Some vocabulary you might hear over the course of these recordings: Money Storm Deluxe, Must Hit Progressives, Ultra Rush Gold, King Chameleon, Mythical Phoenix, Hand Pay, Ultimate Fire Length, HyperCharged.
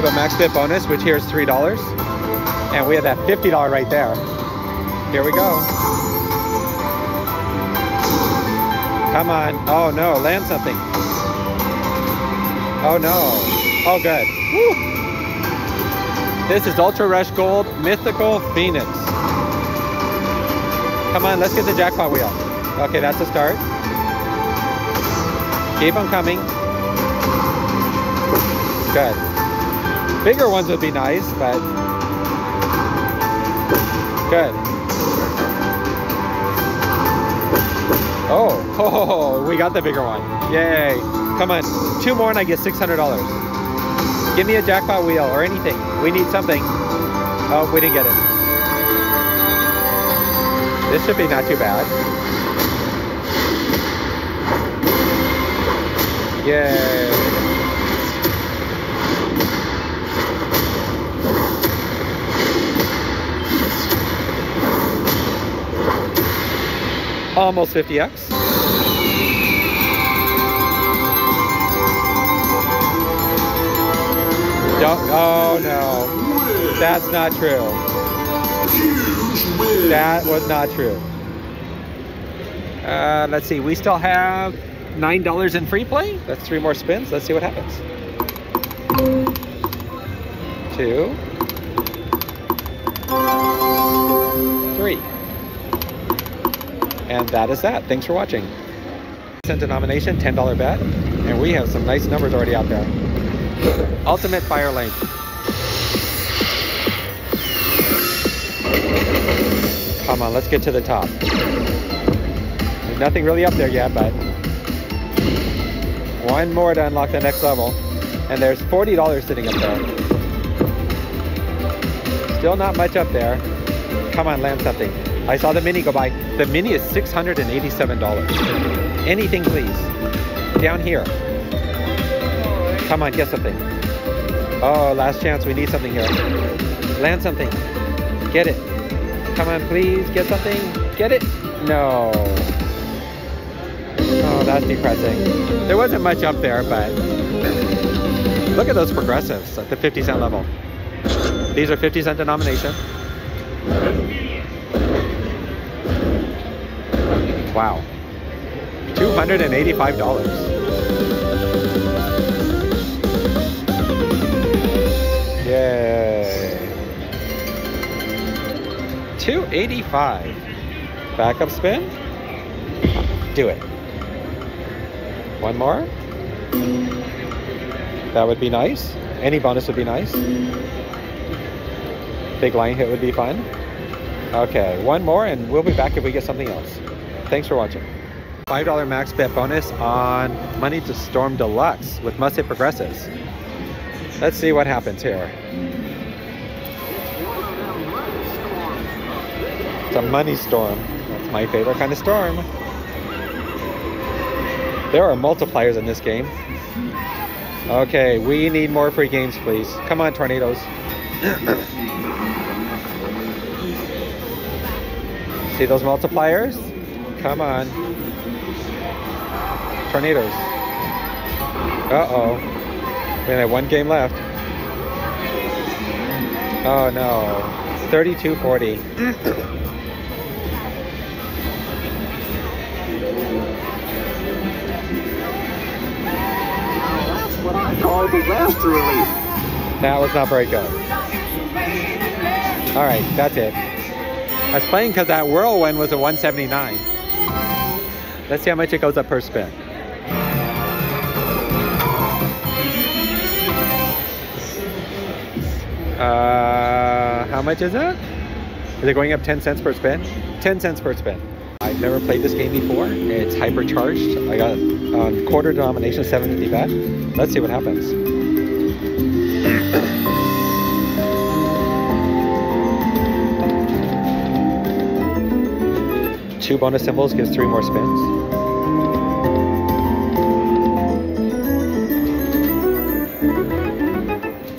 have a max bid bonus, which here is $3. And we have that $50 right there. Here we go. Come on. Oh no, land something. Oh no. Oh good. Woo. This is Ultra Rush Gold Mythical Phoenix. Come on, let's get the jackpot wheel. Okay, that's a start. Keep them coming. Good. Bigger ones would be nice, but good. Oh, we got the bigger one. Yay. Come on. Two more and I get $600. Give me a jackpot wheel or anything. We need something. Oh, we didn't get it. This should be not too bad. Yay. Almost 50x. Don't, oh no. That's not true. That was not true. Let's see, we still have $9 in free play. That's three more spins. Let's see what happens. 2, 3. And that is that. Thanks for watching. Cent denomination, $10 bet. And we have some nice numbers already out there. Ultimate Fire Length. Come on, let's get to the top. There's nothing really up there yet, but one more to unlock the next level. And there's $40 sitting up there. Still not much up there. Come on, land something. I saw the mini go by. The mini is $687. Anything please. Down here. Come on, get something. Oh, last chance. We need something here. Land something. Get it. Come on, please. Get something. Get it. No. Oh, that's depressing. There wasn't much up there, but look at those progressives at the 50-cent level. These are 50-cent denomination. Wow, $285. Yay. $285. Backup spin. Do it. One more. That would be nice. Any bonus would be nice. Big line hit would be fun. Okay, one more and we'll be back if we get something else. Thanks for watching. $5 max bet bonus on Money Storm Deluxe with Must Hit Progressives. Let's see what happens here. It's a money storm. That's my favorite kind of storm. There are multipliers in this game. Okay, we need more free games, please. Come on, tornadoes. See those multipliers? Come on. Tornadoes. Uh-oh. We have one game left. Oh, no. 3240. That's what I call disaster relief. That was not very good. All right, that's it. I was playing because that whirlwind was a 179. Let's see how much it goes up per spin. How much is it? Is it going up 10 cents per spin? 10 cents per spin. I've never played this game before. It's hypercharged. I got a quarter denomination, 750 bet. Let's see what happens. Two bonus symbols gives three more spins.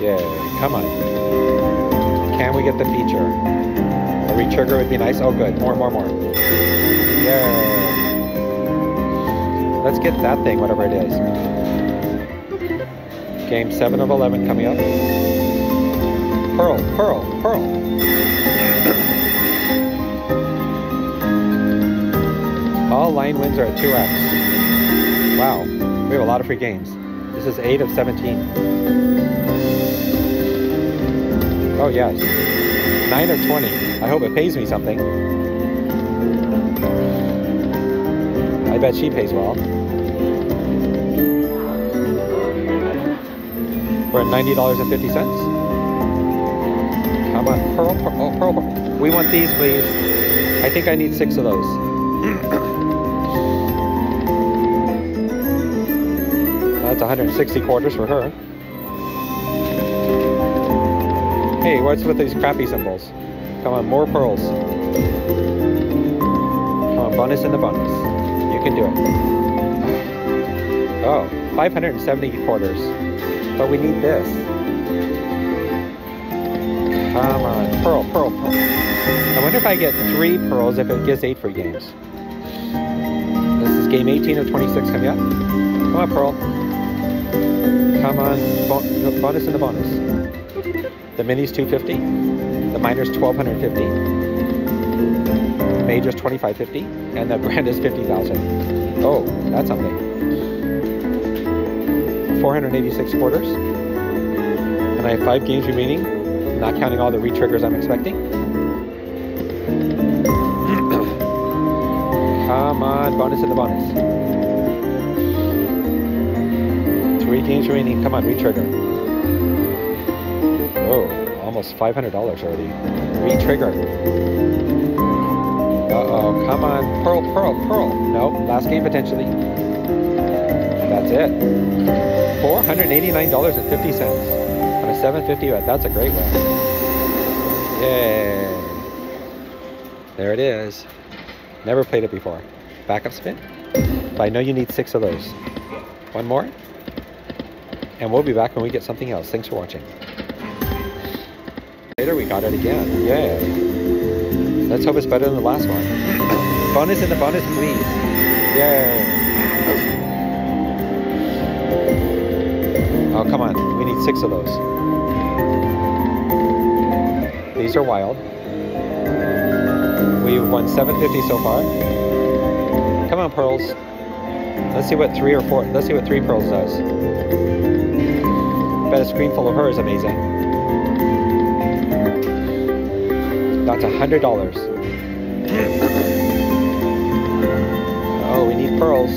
Yay, come on. Can we get the feature? A retrigger would be nice. Oh good, more. Yay. Let's get that thing, whatever it is. game 7 of 11 coming up. Pearl, Pearl, Pearl. All line wins are at 2x. Wow, we have a lot of free games. This is 8 of 17. Oh yes, 9 of 20. I hope it pays me something. I bet she pays well. We're at $90.50. Come on, Pearl, Pearl, Pearl, Pearl. We want these, please. I think I need 6 of those. That's 160 quarters for her. Hey, what's with these crappy symbols? Come on, more pearls. Come on, bonus in the bonus. You can do it. Oh, 570 quarters. But we need this. Come on, Pearl, Pearl, Pearl. I wonder if I get 3 pearls if it gives 8 free games. This is game 18 of 26 coming up. Come on, Pearl. Come on, bonus in the bonus. The mini's 250. The minor's 1250. Major's 2550. And the grand is 50,000. Oh, that's something. 486 quarters, and I have 5 games remaining, not counting all the re-triggers I'm expecting. Come on, bonus in the bonus. 3 games remaining, come on, re-trigger. Oh, almost $500 already. Re-trigger. Uh-oh, come on, Pearl, Pearl, Pearl. Nope, last game potentially. That's it. $489.50 on a 750 bet. That's a great one. Yay. There it is. Never played it before. Backup spin. But I know you need 6 of those. One more. And we'll be back when we get something else. Thanks for watching. Later we got it again. Yay. Let's hope it's better than the last one. Bonus in the bonus, please. Yay. Oh, come on. We need 6 of those. These are wild. We've won $750 so far. Come on, pearls. Let's see what 3 or 4... Let's see what 3 pearls does. Bet a screen full of her is amazing. That's $100. Oh, we need pearls.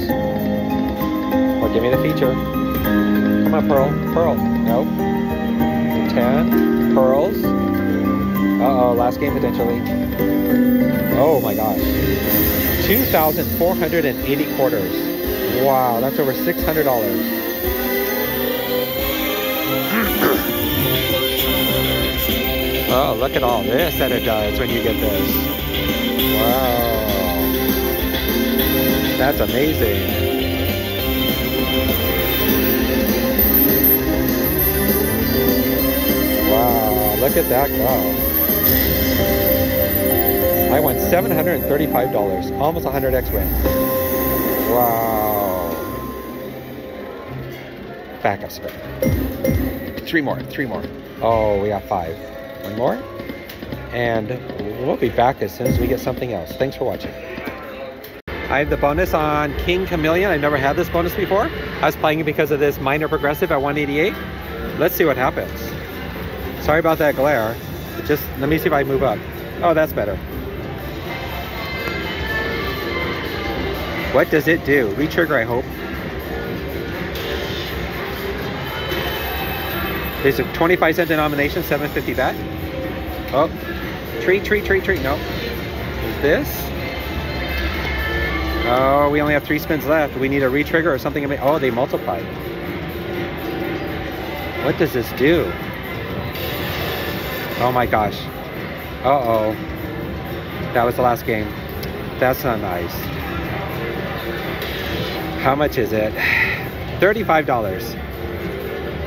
Or give me the feature. Come on, Pearl, Pearl, nope. 10 pearls. Uh-oh, last game potentially. Oh my gosh. 2,480 quarters. Wow, that's over $600. Oh, look at all this that it does when you get this. Wow. That's amazing. Wow, look at that go. I won $735, almost 100x win. Wow. Backup spin. 3 more. Oh, we got 5. 1 more. And we'll be back as soon as we get something else. Thanks for watching. I have the bonus on King Chameleon. I've never had this bonus before. I was playing it because of this minor progressive at 188. Let's see what happens. Sorry about that glare. Just let me see if I move up. Oh, that's better. What does it do? Retrigger, I hope. There's a 25-cent denomination, 750 bet. Oh, treat. No. Is this? Oh, we only have 3 spins left. We need a retrigger or something. Oh, they multiplied. What does this do? Oh my gosh. Uh-oh. That was the last game. That's not nice. How much is it? $35.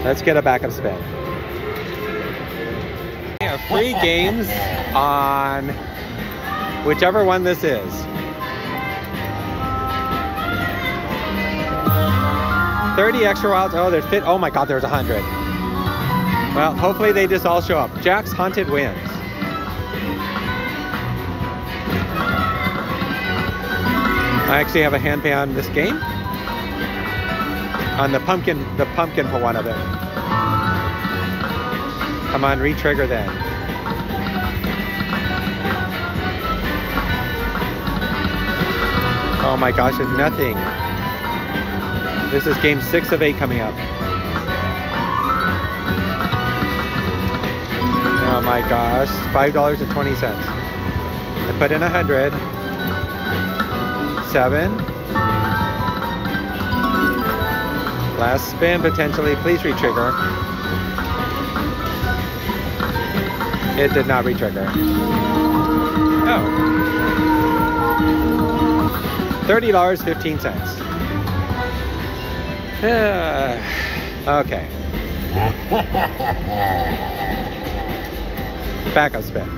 Let's get a backup spin. We have free games on whichever one this is. 30 extra wilds. Oh, there's 50. Oh my god, there's 100. Well, hopefully they just all show up. Jack's Haunted wins. I actually have a hand pay on this game. On the pumpkin for one of them. Come on, re-trigger then. Oh my gosh, it's nothing. This is game 6 of 8 coming up. Oh my gosh, $5.20. I put in 100. 7. Last spin potentially. Please re-trigger. It did not re-trigger. Oh. $30.15. Okay. Backup spin.